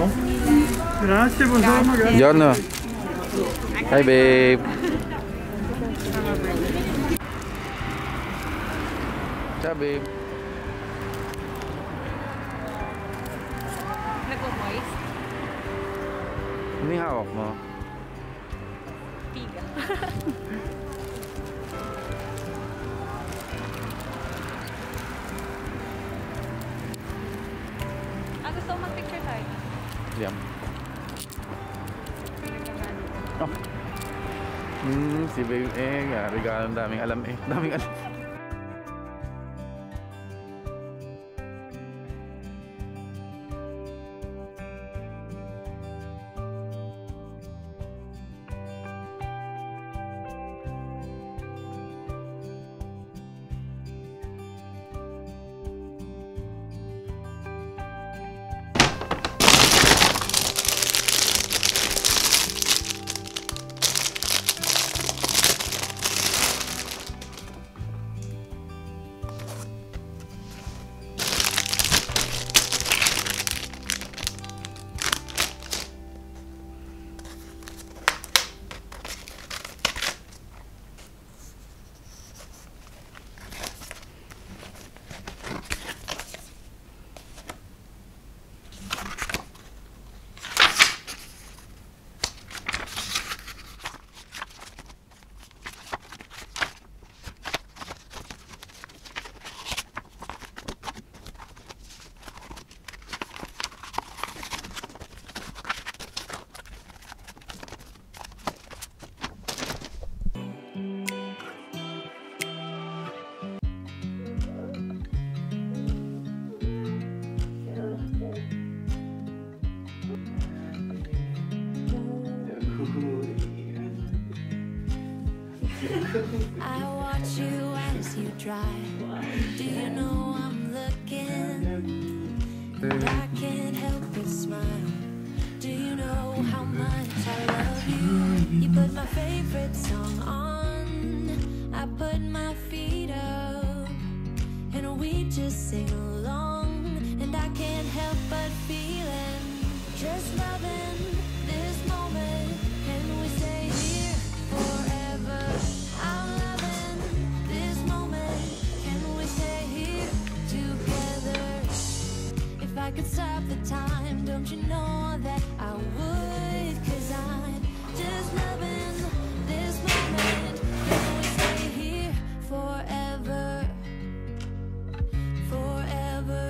Oh. Grazie, buongiorno. Grazie. Buongiorno. Hi babe. Ciao babe. Ano yung hawak mo? Tiga. Gusto mo mag-picture tayo? Diyan. Oh. Si babe eh, regalo, daming alam eh. Daming alam. I watch you as you drive. Do you know I'm looking? But I can't help but smile. Do you know how much I love you? You put my favorite song on. I put my feet up, and we just sing along. And I can't help but feeling, just loving this moment. And we say here forever. I could stop the time, don't you know that I would? 'Cause I'm just loving this moment. Can we stay here forever? Forever.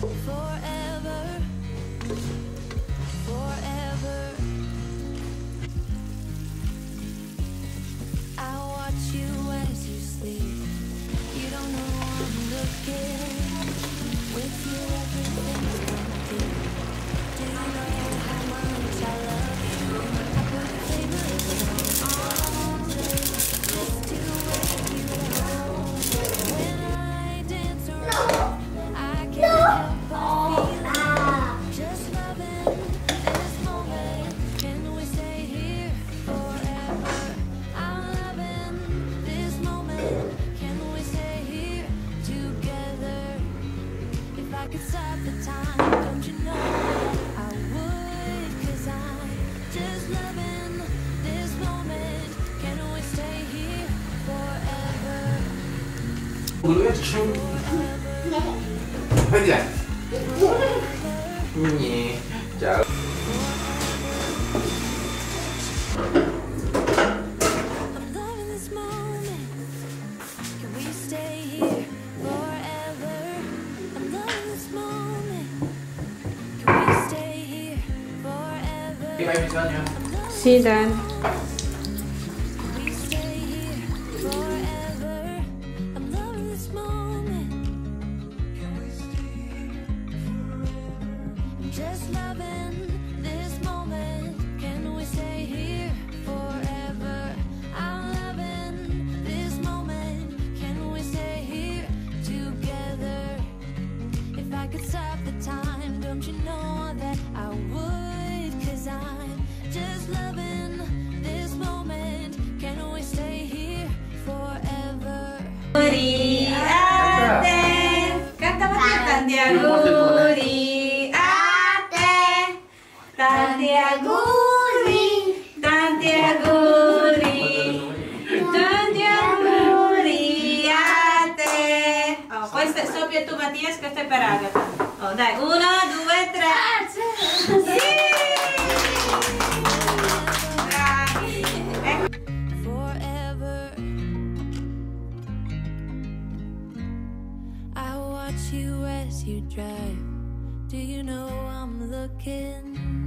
Forever. Forever. I watch you as you sleep. You don't know I'm looking. With you, everything's complete. Do you know how much I love you? I put a favorite song on just to make you alone. When I dance around, I can't help but feeling just loving this moment. Can we stay here forever? I'm loving this moment. Can we stay here together? I could stop the time, don't you know I would? 'Cause I'm just loving this moment. Can we stay here forever? Forever. I'm loving this moment. Can we stay here forever? I'm loving this moment. Can we stay here forever? Hey, baby, tell you. See you then. Can we stay here forever? I'm loving this moment. Can we stay here forever? I'm just loving this moment. Can we stay here forever? I'm loving this moment. Can we stay here together? If I could stop the time, don't you know that I would? 'Cause I'm just loving this moment. Can we stay here forever? Uri-ate. Canta, canta, canta. Uri-ate. Mattias questa è per Agata. Oh, dai, 1, 2, 3. I watch you as you drive. Do you know I'm looking?